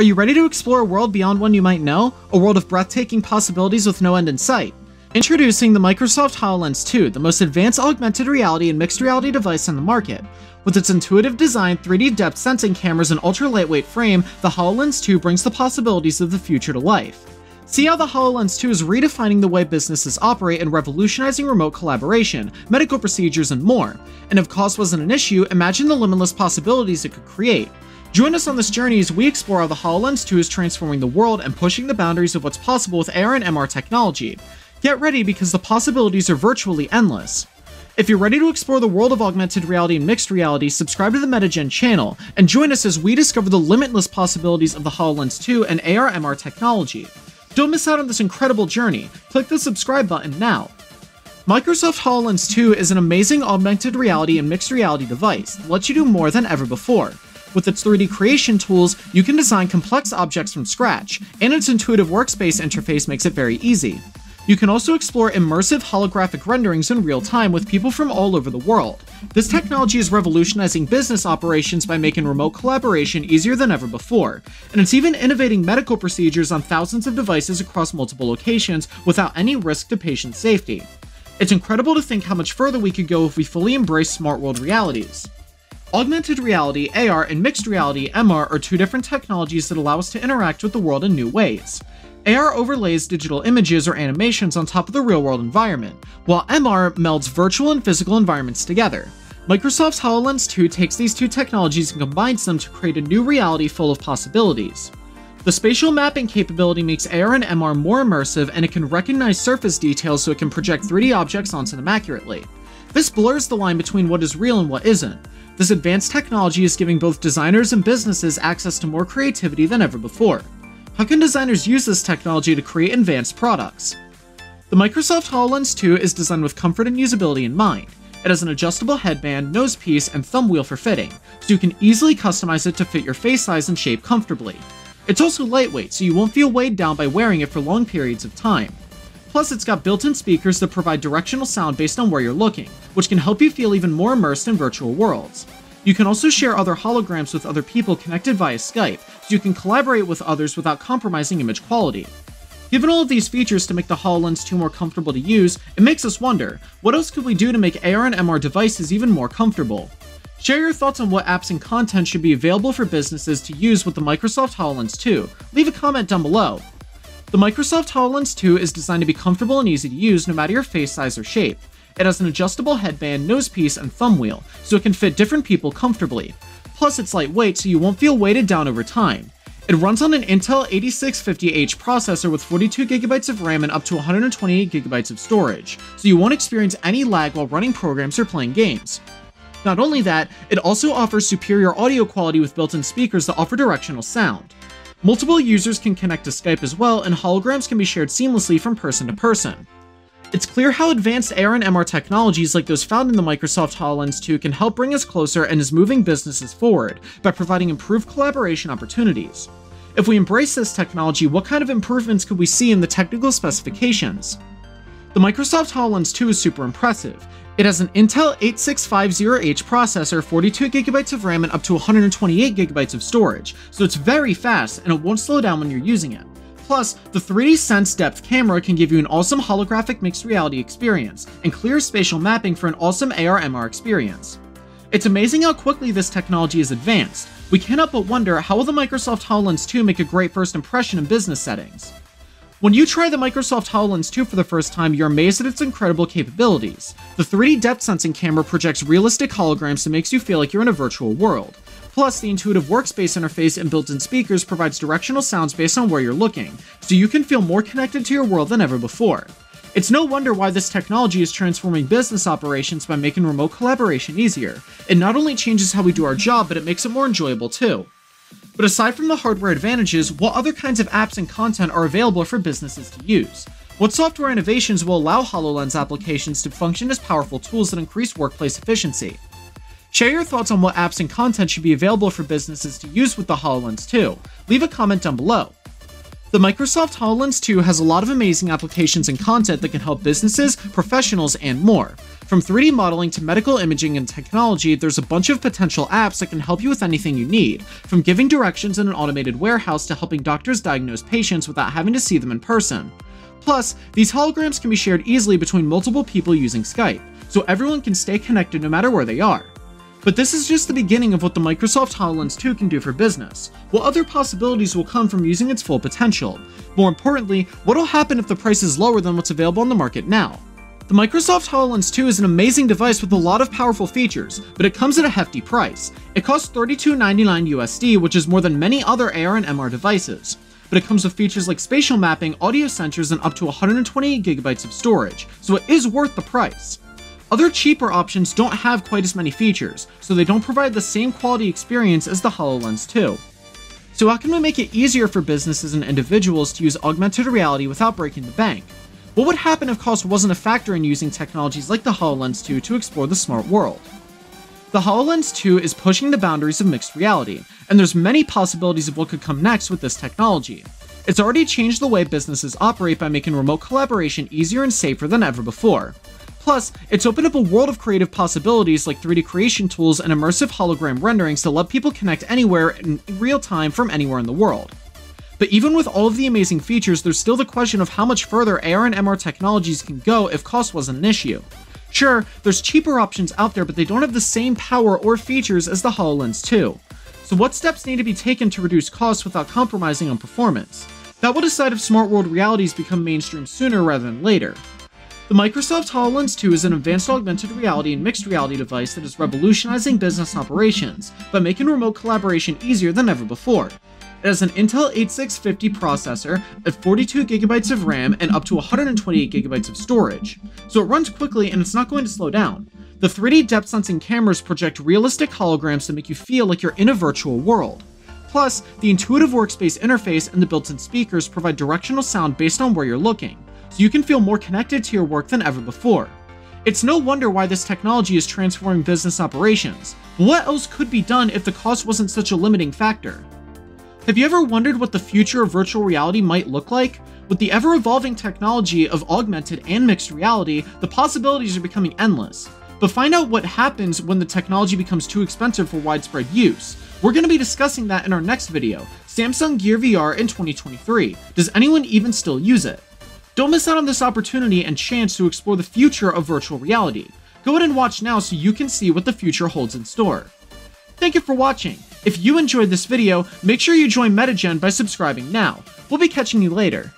Are you ready to explore a world beyond one you might know? A world of breathtaking possibilities with no end in sight? Introducing the Microsoft HoloLens 2, the most advanced augmented reality and mixed reality device on the market. With its intuitive design, 3D depth sensing cameras, and ultra-lightweight frame, the HoloLens 2 brings the possibilities of the future to life. See how the HoloLens 2 is redefining the way businesses operate and revolutionizing remote collaboration, medical procedures, and more. And if cost wasn't an issue, imagine the limitless possibilities it could create. Join us on this journey as we explore how the HoloLens 2 is transforming the world and pushing the boundaries of what's possible with AR and MR technology. Get ready, because the possibilities are virtually endless. If you're ready to explore the world of augmented reality and mixed reality, subscribe to the Meta Gen channel, and join us as we discover the limitless possibilities of the HoloLens 2 and AR/MR technology. Don't miss out on this incredible journey. Click the subscribe button now. Microsoft HoloLens 2 is an amazing augmented reality and mixed reality device that lets you do more than ever before. With its 3D creation tools, you can design complex objects from scratch, and its intuitive workspace interface makes it very easy. You can also explore immersive holographic renderings in real time with people from all over the world. This technology is revolutionizing business operations by making remote collaboration easier than ever before, and it's even innovating medical procedures on thousands of devices across multiple locations without any risk to patient safety. It's incredible to think how much further we could go if we fully embrace smart world realities. Augmented reality, AR, and mixed reality, MR, are two different technologies that allow us to interact with the world in new ways. AR overlays digital images or animations on top of the real-world environment, while MR melds virtual and physical environments together. Microsoft's HoloLens 2 takes these two technologies and combines them to create a new reality full of possibilities. The spatial mapping capability makes AR and MR more immersive, and it can recognize surface details so it can project 3D objects onto them accurately. This blurs the line between what is real and what isn't. This advanced technology is giving both designers and businesses access to more creativity than ever before. How can designers use this technology to create advanced products? The Microsoft HoloLens 2 is designed with comfort and usability in mind. It has an adjustable headband, nose piece, and thumb wheel for fitting, so you can easily customize it to fit your face size and shape comfortably. It's also lightweight, so you won't feel weighed down by wearing it for long periods of time. Plus, it's got built-in speakers that provide directional sound based on where you're looking, which can help you feel even more immersed in virtual worlds. You can also share other holograms with other people connected via Skype, so you can collaborate with others without compromising image quality. Given all of these features to make the HoloLens 2 more comfortable to use, it makes us wonder, what else could we do to make AR and MR devices even more comfortable? Share your thoughts on what apps and content should be available for businesses to use with the Microsoft HoloLens 2. Leave a comment down below. The Microsoft HoloLens 2 is designed to be comfortable and easy to use no matter your face size or shape. It has an adjustable headband, nose piece, and thumb wheel, so it can fit different people comfortably. Plus, it's lightweight, so you won't feel weighted down over time. It runs on an Intel 8650H processor with 42GB of RAM and up to 128GB of storage, so you won't experience any lag while running programs or playing games. Not only that, it also offers superior audio quality with built-in speakers that offer directional sound. Multiple users can connect to Skype as well, and holograms can be shared seamlessly from person to person. It's clear how advanced AR and MR technologies like those found in the Microsoft HoloLens 2 can help bring us closer and is moving businesses forward by providing improved collaboration opportunities. If we embrace this technology, what kind of improvements could we see in the technical specifications? The Microsoft HoloLens 2 is super impressive. It has an Intel 8650H processor, 42GB of RAM, and up to 128GB of storage, so it's very fast and it won't slow down when you're using it. Plus, the 3D Sense Depth camera can give you an awesome holographic mixed reality experience, and clear spatial mapping for an awesome AR/MR experience. It's amazing how quickly this technology is advanced. We can't help but wonder, how will the Microsoft HoloLens 2 make a great first impression in business settings? When you try the Microsoft HoloLens 2 for the first time, you're amazed at its incredible capabilities. The 3D depth sensing camera projects realistic holograms and makes you feel like you're in a virtual world. Plus, the intuitive workspace interface and built-in speakers provides directional sounds based on where you're looking, so you can feel more connected to your world than ever before. It's no wonder why this technology is transforming business operations by making remote collaboration easier. It not only changes how we do our job, but it makes it more enjoyable too. But aside from the hardware advantages, what other kinds of apps and content are available for businesses to use? What software innovations will allow HoloLens applications to function as powerful tools that increase workplace efficiency? Share your thoughts on what apps and content should be available for businesses to use with the HoloLens 2. Leave a comment down below. The Microsoft HoloLens 2 has a lot of amazing applications and content that can help businesses, professionals, and more. From 3D modeling to medical imaging and technology, there's a bunch of potential apps that can help you with anything you need, from giving directions in an automated warehouse to helping doctors diagnose patients without having to see them in person. Plus, these holograms can be shared easily between multiple people using Skype, so everyone can stay connected no matter where they are. But this is just the beginning of what the Microsoft HoloLens 2 can do for business, while other possibilities will come from using its full potential. More importantly, what'll happen if the price is lower than what's available on the market now? The Microsoft HoloLens 2 is an amazing device with a lot of powerful features, but it comes at a hefty price. It costs $32.99 USD, which is more than many other AR and MR devices. But it comes with features like spatial mapping, audio sensors, and up to 128 GB of storage, so it is worth the price. Other cheaper options don't have quite as many features, so they don't provide the same quality experience as the HoloLens 2. So how can we make it easier for businesses and individuals to use augmented reality without breaking the bank? What would happen if cost wasn't a factor in using technologies like the HoloLens 2 to explore the smart world? The HoloLens 2 is pushing the boundaries of mixed reality, and there's many possibilities of what could come next with this technology. It's already changed the way businesses operate by making remote collaboration easier and safer than ever before. Plus, it's opened up a world of creative possibilities like 3D creation tools and immersive hologram renderings to let people connect anywhere in real time from anywhere in the world. But even with all of the amazing features, there's still the question of how much further AR and MR technologies can go if cost wasn't an issue. Sure, there's cheaper options out there, but they don't have the same power or features as the HoloLens 2. So what steps need to be taken to reduce costs without compromising on performance? That will decide if smart world realities become mainstream sooner rather than later. The Microsoft HoloLens 2 is an advanced augmented reality and mixed reality device that is revolutionizing business operations by making remote collaboration easier than ever before. It has an Intel 8650 processor, a 42 GB of RAM, and up to 128 GB of storage, so it runs quickly and it's not going to slow down. The 3D depth sensing cameras project realistic holograms that make you feel like you're in a virtual world. Plus, the intuitive workspace interface and the built-in speakers provide directional sound based on where you're looking, so you can feel more connected to your work than ever before. It's no wonder why this technology is transforming business operations, but what else could be done if the cost wasn't such a limiting factor? Have you ever wondered what the future of virtual reality might look like? With the ever-evolving technology of augmented and mixed reality, the possibilities are becoming endless. But find out what happens when the technology becomes too expensive for widespread use. We're going to be discussing that in our next video, Samsung Gear VR in 2023. Does anyone even still use it? Don't miss out on this opportunity and chance to explore the future of virtual reality. Go ahead and watch now so you can see what the future holds in store. Thank you for watching. If you enjoyed this video, make sure you join Meta Gen by subscribing now. We'll be catching you later.